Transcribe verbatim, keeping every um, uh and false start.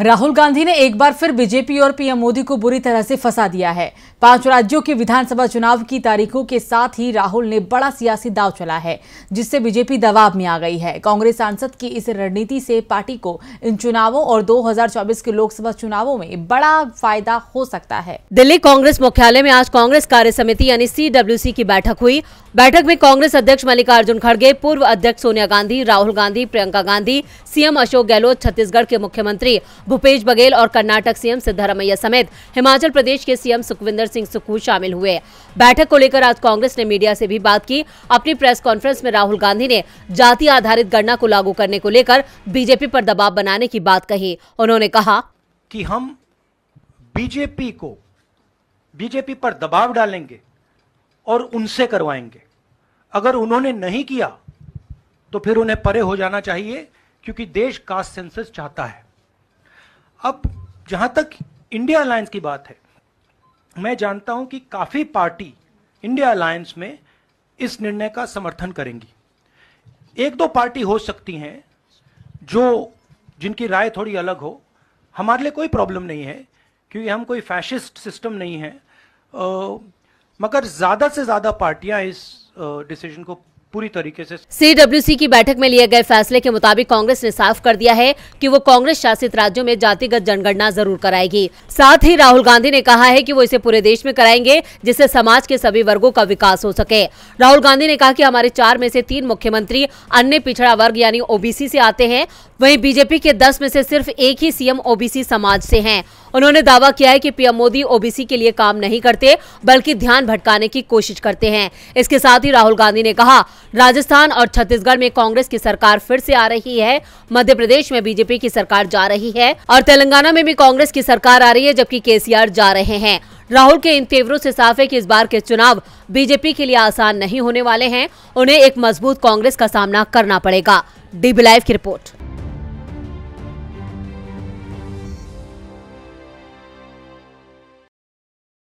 राहुल गांधी ने एक बार फिर बीजेपी और पीएम मोदी को बुरी तरह से फंसा दिया है। पांच राज्यों के विधानसभा चुनाव की तारीखों के साथ ही राहुल ने बड़ा सियासी दांव चला है, जिससे बीजेपी दबाव में आ गई है। कांग्रेस सांसद की इस रणनीति से पार्टी को इन चुनावों और दो हज़ार चौबीस के लोकसभा चुनावों में बड़ा फायदा हो सकता है। दिल्ली कांग्रेस मुख्यालय में आज कांग्रेस कार्य समिति यानी सी डब्ल्यू सी की बैठक हुई। बैठक में कांग्रेस अध्यक्ष मल्लिकार्जुन खड़गे, पूर्व अध्यक्ष सोनिया गांधी, राहुल गांधी, प्रियंका गांधी, सीएम अशोक गहलोत, छत्तीसगढ़ के मुख्यमंत्री भूपेश बघेल और कर्नाटक सीएम सिद्धारमैया समेत हिमाचल प्रदेश के सीएम सुखविंदर सिंह सुक्खू शामिल हुए। बैठक को लेकर आज कांग्रेस ने मीडिया से भी बात की। अपनी प्रेस कॉन्फ्रेंस में राहुल गांधी ने जाति आधारित गणना को लागू करने को लेकर बीजेपी पर दबाव बनाने की बात कही। उन्होंने कहा कि हम बीजेपी को बीजेपी पर दबाव डालेंगे और उनसे करवाएंगे। अगर उन्होंने नहीं किया तो फिर उन्हें परे हो जाना चाहिए, क्योंकि देश कास्ट सेंसस चाहता है। अब जहां तक इंडिया अलायंस की बात है, मैं जानता हूं कि काफी पार्टी इंडिया अलायंस में इस निर्णय का समर्थन करेंगी। एक दो पार्टी हो सकती हैं जो जिनकी राय थोड़ी अलग हो। हमारे लिए कोई प्रॉब्लम नहीं है, क्योंकि हम कोई फैशिस्ट सिस्टम नहीं है। आ, मगर ज्यादा से ज्यादा पार्टियां इस डिसीजन को पूरी तरीके से। सी डब्ल्यू सी की बैठक में लिए गए फैसले के मुताबिक कांग्रेस ने साफ कर दिया है कि वो कांग्रेस शासित राज्यों में जातिगत जनगणना जरूर कराएगी। साथ ही राहुल गांधी ने कहा है कि वो इसे पूरे देश में कराएंगे, जिससे समाज के सभी वर्गों का विकास हो सके। राहुल गांधी ने कहा कि हमारे चार में से तीन मुख्यमंत्री अन्य पिछड़ा वर्ग यानी ओबीसी से आते हैं, वहीं बीजेपी के दस में से सिर्फ एक ही सीएम ओबीसी समाज से हैं। उन्होंने दावा किया है कि पीएम मोदी ओबीसी के लिए काम नहीं करते, बल्कि ध्यान भटकाने की कोशिश करते हैं। इसके साथ ही राहुल गांधी ने कहा, राजस्थान और छत्तीसगढ़ में कांग्रेस की सरकार फिर से आ रही है, मध्य प्रदेश में बीजेपी की सरकार जा रही है और तेलंगाना में भी कांग्रेस की सरकार आ रही है, जबकि केसीआर जा रहे हैं। राहुल के इन तेवरों से साफ है कि इस बार के चुनाव बीजेपी के लिए आसान नहीं होने वाले हैं। उन्हें एक मजबूत कांग्रेस का सामना करना पड़ेगा। डीबी लाइव की रिपोर्ट।